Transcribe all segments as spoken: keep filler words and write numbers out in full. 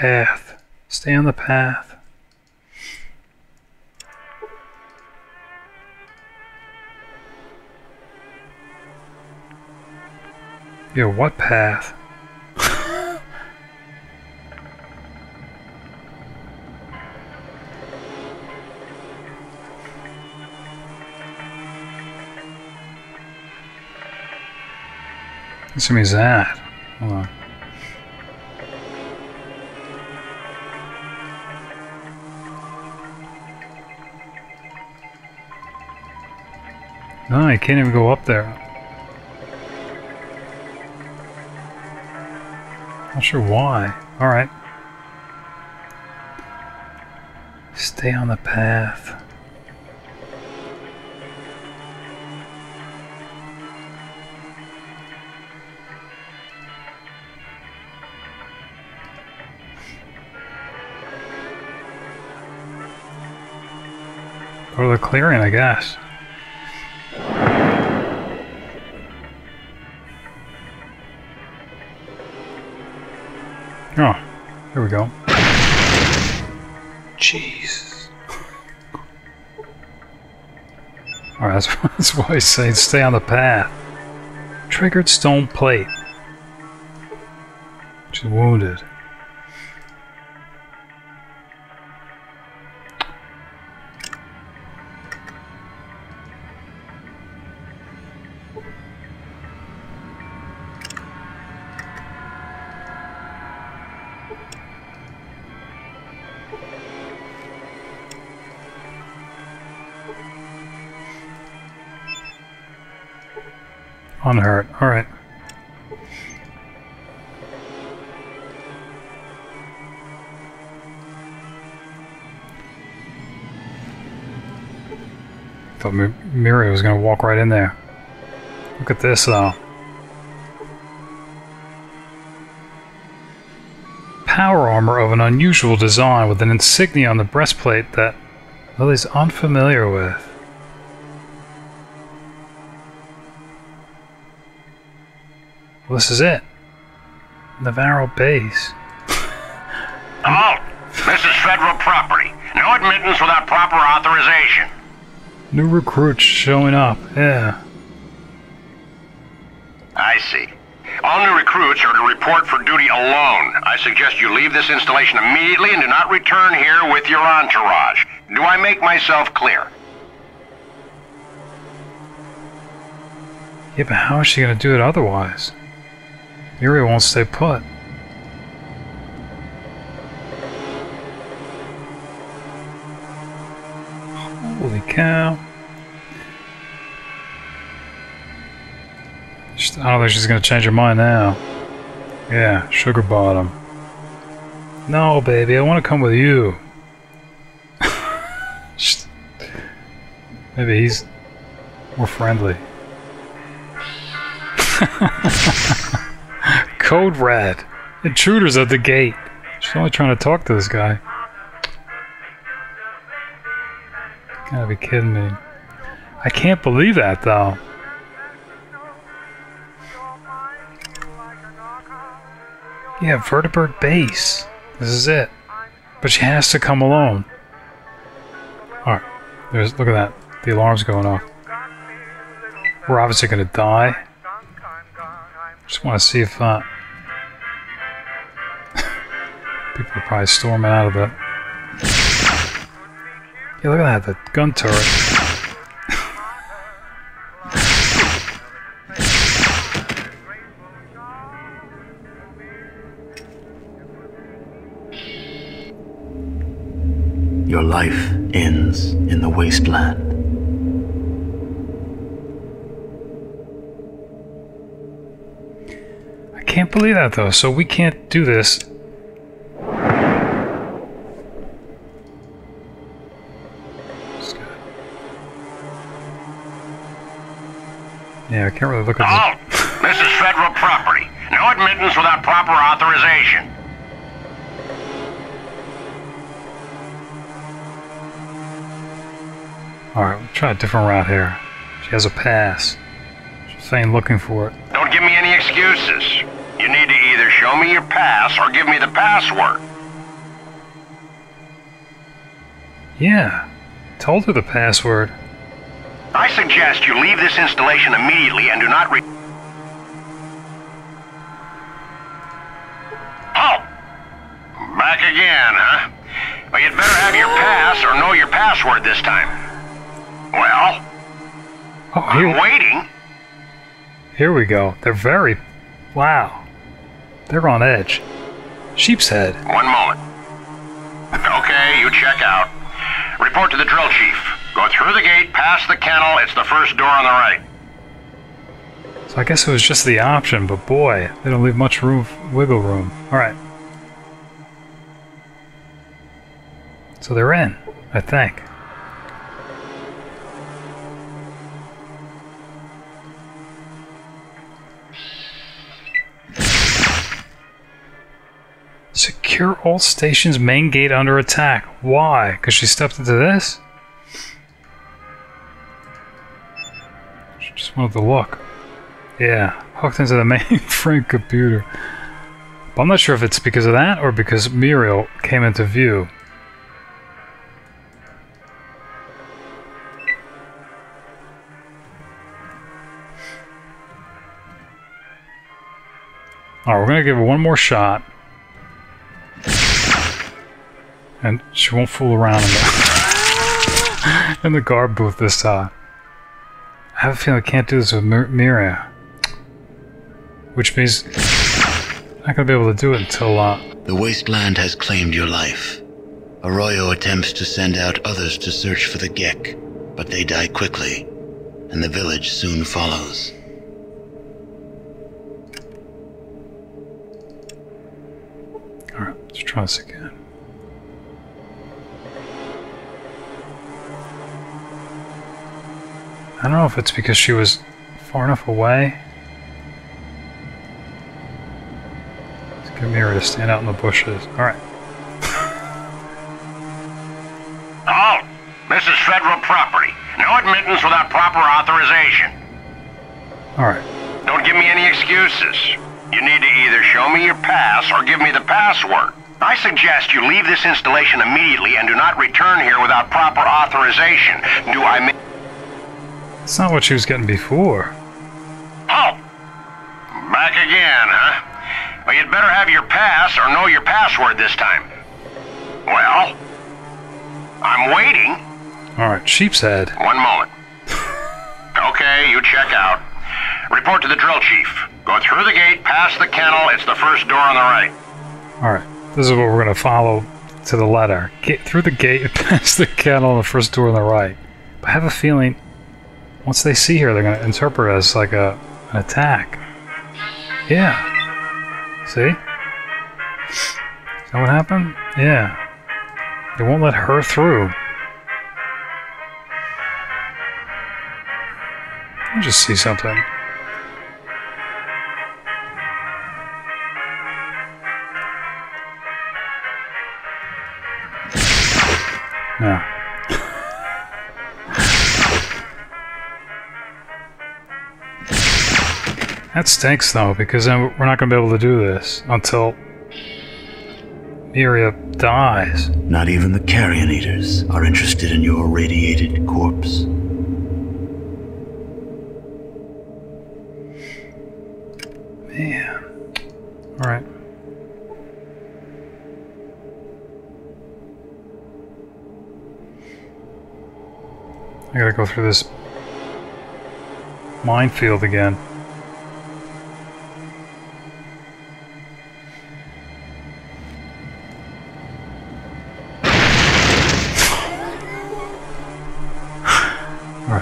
path. Stay on the path. Yo, what path? Somebody's that. Hold on. No, I can't even go up there. Not sure why. Alright. Stay on the path. Go to the clearing, I guess. Oh, here we go. Jeez. Alright, that's, that's why I say stay on the path. Triggered stone plate. She's wounded. Unhurt. All right. Thought Miri was gonna walk right in there. Look at this though. Power armor of an unusual design with an insignia on the breastplate that Lily's unfamiliar with. Well, this is it. Navarro Base. I'm out. This is federal property. No admittance without proper authorization. New recruits showing up, yeah. I see. All new recruits are to report for duty alone. I suggest you leave this installation immediately and do not return here with your entourage. Do I make myself clear? Yeah, but how is she going to do it otherwise? Yuri won't stay put. Holy cow. She's, I don't think she's going to change her mind now. Yeah, sugar bottom. No, baby, I want to come with you. Maybe he's more friendly. Code red. Intruders at the gate. She's only trying to talk to this guy. You gotta be kidding me. I can't believe that though. Yeah, Vertibird Base. This is it. But she has to come alone. Alright. There's, look at that. The alarm's going off. We're obviously gonna die. Just want to see if uh, people are probably storming out of it. Yeah, look at that, the gun turret. Your life ends in the wasteland. I can't believe that though, so we can't do this. Yeah, I can't really look at that. Oh, this is federal property. No admittance without proper authorization. Alright, we'll try a different route here. She has a pass. She's saying looking for it. Don't give me any excuses. You need to either show me your pass or give me the password. Yeah, told her the password. I suggest you leave this installation immediately and do not re- Oh! Back again, huh? Well, you'd better have your pass or know your password this time. Well? Oh, here I'm waiting. Here we go. They're very... Wow. They're on edge. Sheepshead. One moment. Okay, you check out. Report to the drill chief. Go through the gate, past the kennel, it's the first door on the right. So I guess it was just the option, but boy, they don't leave much room, wiggle room. Alright. So they're in, I think. Secure all stations, main gate under attack. Why? Because she stepped into this? She just wanted to look. Yeah, hooked into the mainframe computer. But I'm not sure if it's because of that or because Muriel came into view. Alright, we're gonna give her one more shot. And she won't fool around in the, in the guard booth this time. I have a feeling I can't do this with Mir Miria. Which means I'm not going to be able to do it until... Uh, the wasteland has claimed your life. Arroyo attempts to send out others to search for the Gek, but they die quickly, and the village soon follows. Alright, let's try this again. I don't know if it's because she was far enough away. Let's get Mira to stand out in the bushes. Alright. Oh! This is federal property. No admittance without proper authorization. Alright. Don't give me any excuses. You need to either show me your pass or give me the password. I suggest you leave this installation immediately and do not return here without proper authorization. Do I make... That's not what she was getting before. Oh! Back again, huh? Well, you'd better have your pass or know your password this time. Well? I'm waiting. Alright, Sheepshead. One moment. Okay, you check out. Report to the drill chief. Go through the gate, past the kennel, it's the first door on the right. Alright, this is what we're going to follow to the letter. Get through the gate, past the kennel, the first door on the right. But I have a feeling... Once they see her, they're going to interpret it as like a, an attack. Yeah. See? Is that what happened? Yeah. They won't let her through. I'll just see something. Yeah. That stinks, though, because then we're not going to be able to do this until Miria dies. Not even the carrion eaters are interested in your irradiated corpse. Man. Alright. I gotta go through this minefield again.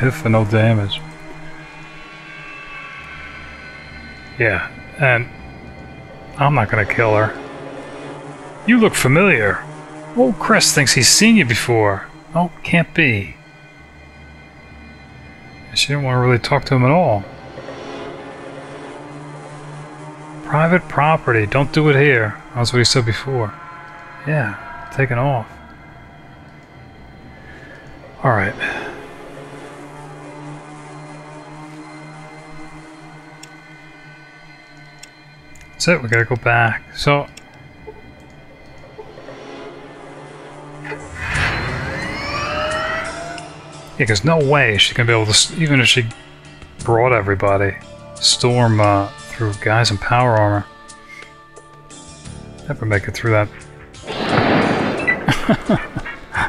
Hit for no damage. Yeah, and I'm not gonna kill her. You look familiar. Old Crest thinks he's seen you before. Oh, can't be. She didn't want to really talk to him at all. Private property, don't do it here. That's what he said before. Yeah, taking off. Alright. That's it, we gotta go back. So Yeah, there's no way she's gonna be able to, even if she brought everybody, storm uh, through guys in power armor. Never make it through that.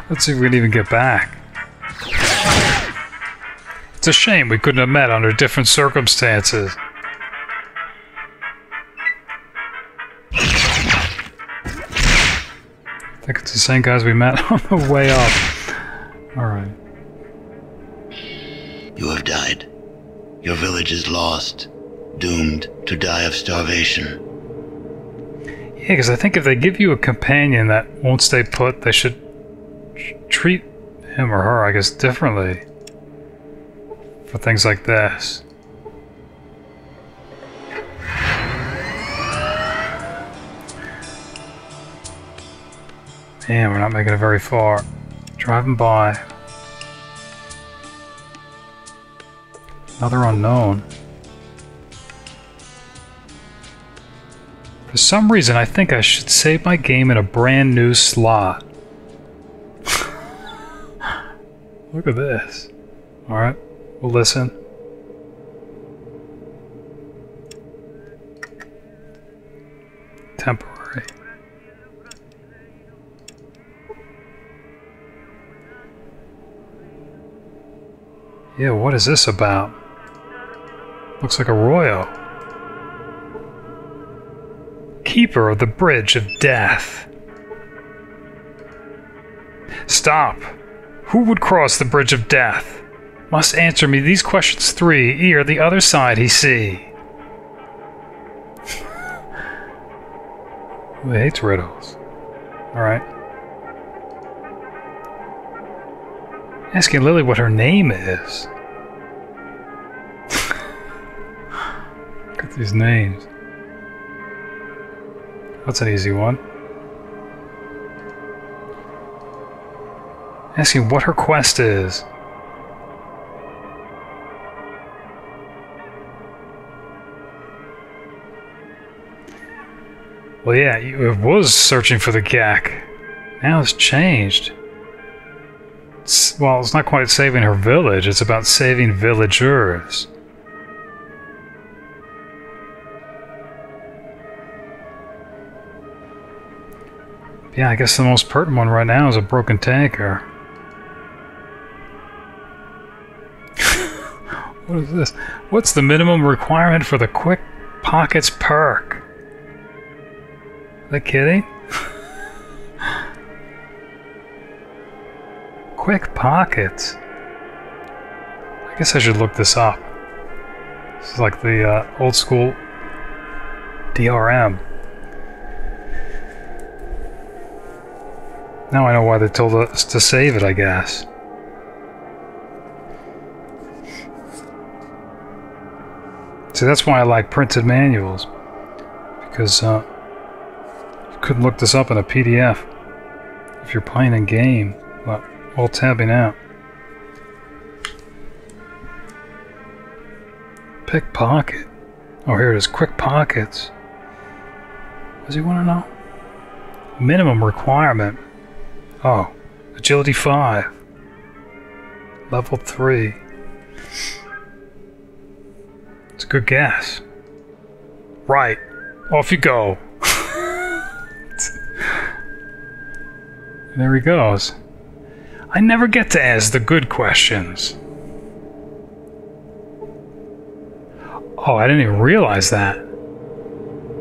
Let's see if we can even get back. It's a shame we couldn't have met under different circumstances. I think it's the same guys we met on the way up. Alright. You have died. Your village is lost, doomed to die of starvation. Yeah, because I think if they give you a companion that won't stay put, they should treat him or her, I guess, differently for things like this. Man, we're not making it very far. Driving by. Another unknown. For some reason, I think I should save my game in a brand new slot. Look at this. Alright, we'll listen. Temporary. Yeah, what is this about? Looks like Arroyo. Keeper of the Bridge of Death. Stop! Who would cross the Bridge of Death? Must answer me these questions three, ere the other side he see. Who hates riddles? Alright. Asking Lily what her name is. Look at these names. That's an easy one. Asking what her quest is. Well, yeah, it was searching for the Gek. Now it's changed. It's, well, it's not quite saving her village, it's about saving villagers. Yeah, I guess the most pertinent one right now is a broken tanker. What is this? What's the minimum requirement for the Quick Pockets perk? Are they kidding? Quick Pockets. I guess I should look this up. This is like the uh, old school D R M. Now I know why they told us to save it, I guess. See, that's why I like printed manuals. Because uh, you couldn't look this up in a P D F if you're playing a game. But all tabbing out. Pickpocket. Oh, here it is. Quick Pockets. What does he want to know? Minimum requirement. Oh, agility five, level three. It's a good guess. Right, off you go. There he goes. I never get to ask the good questions. Oh, I didn't even realize that.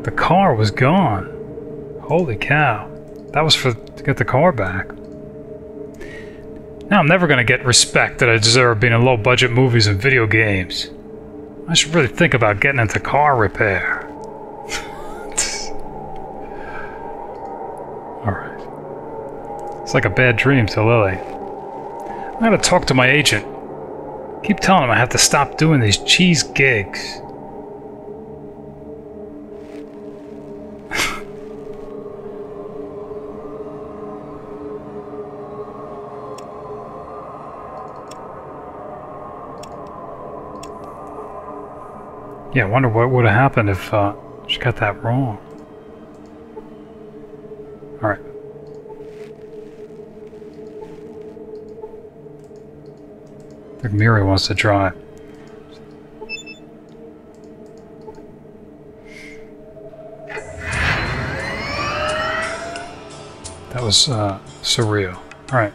The car was gone. Holy cow. That was for to get the car back. Now I'm never going to get respect that I deserve being in low-budget movies and video games. I should really think about getting into car repair. Alright. It's like a bad dream to Lily. I'm going to talk to my agent. Keep telling him I have to stop doing these cheese gigs. Yeah, I wonder what would have happened if uh, she got that wrong. Alright. Like Miri wants to try. That was uh, surreal. All right.